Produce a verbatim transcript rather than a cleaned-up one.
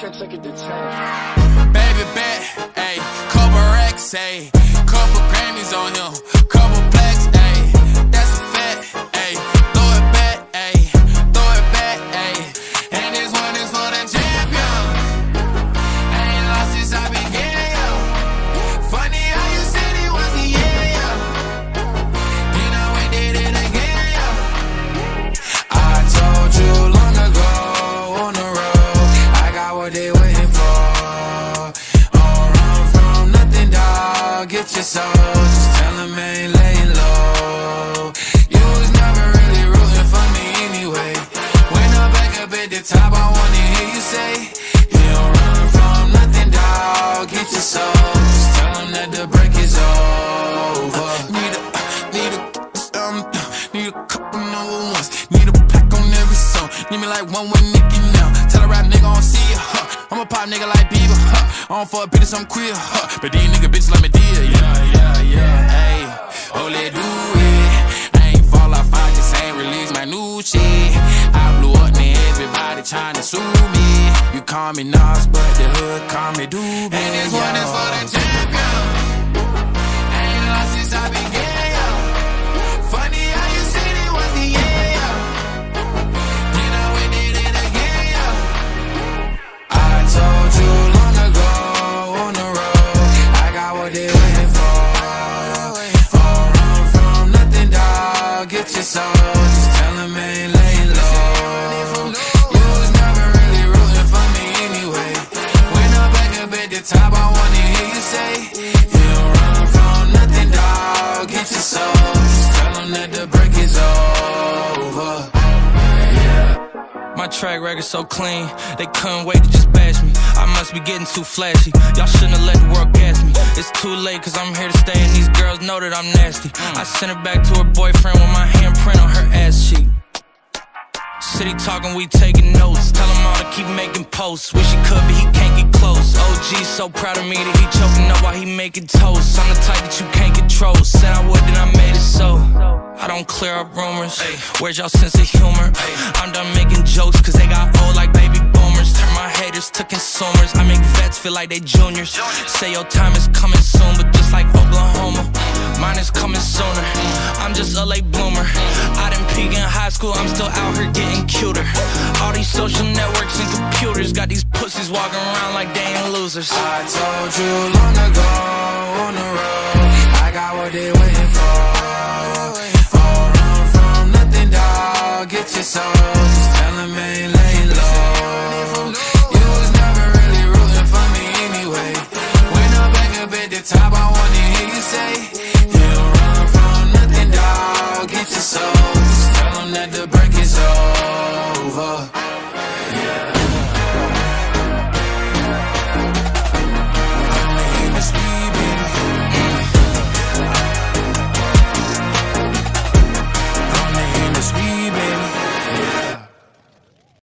can't take it to ten. Baby bet, ayy, couple racks, ayy, couple Grammys on him, couple plaques, ayy, that's a fact, ayy, throw it back, ayy, throw it back, ayy, and this one is for the champion. I ain't lost since I began, yo. Funny how you said it was a yeah, yo. Then I went did it again, yo. I told you long ago on the road, I got what they waiting for. Don't run from nothing, dog. Get your soul, just tell them I ain't laying low. You was never really rooting for me anyway. When I'm back up at the top, I wanna hear you say, you don't run from nothing, dog. Get your soul, just tell them that the break is over. Need a, need a, um, need a couple number ones. Need a pack on every song. Need me like one with Nicki now. Tell a rap nigga I don't see ya, huh? I'm a pop nigga like Bieber, huh? I don't fuck bitches, I'm queer, huh? But these nigga bitches like me dear, yeah, yeah, yeah. Hey, oh, let do it. I ain't fall off, I just ain't release my new shit. I blew up, now everybody tryna sue me. You call me Nas, but the hood call me Doobie. And this one is for the champion. I ain't lost since I began, yo. Funny how you said it was the yeah, yo. Then I went did it again, yo. I told you long ago on the road, I got what they waiting for. Don't run from nothing, dog. Get your soul, just tell them I ain't laying low. You was never really rooting for me anyway. When I'm back up at the top, I wanna hear you say, you don't run from nothing, dog. Get your soul, just tell them that the break is over. Yeah. My track record so clean, they couldn't wait to just bash me. I must be getting too flashy, y'all shouldn't have let the world gas me. It's too late cause I'm here to stay and these girls know that I'm nasty. I sent her back to her boyfriend with my handprint on her ass cheek. City talking, we taking notes. Tell him all to keep making posts. Wish he could, but he can't get close. O G so proud of me that he choking up while he making toast. I'm the type that you can't control. Said I would, then I made it so. I don't clear up rumors. Where's y'all sense of humor? I'm done making jokes cause they got old like baby boomers. Turn my haters to consumers. I make vets feel like they juniors. Say your time is coming soon, but just like Oklahoma, mine is coming sooner. I'm just a late bloomer. I didn't peak in high school, I'm still out here getting cuter. All these social networks and computers got these pussies walking around like they ain't losers. I told you long ago on the road, I got what they waiting for. Don't run from nothing, dog. Get your soul, just tell them I ain't laying low. You was never really rooting for me anyway. When I'm back up at the top, I wanna hear you say, get your soul, just tell them that the break is over.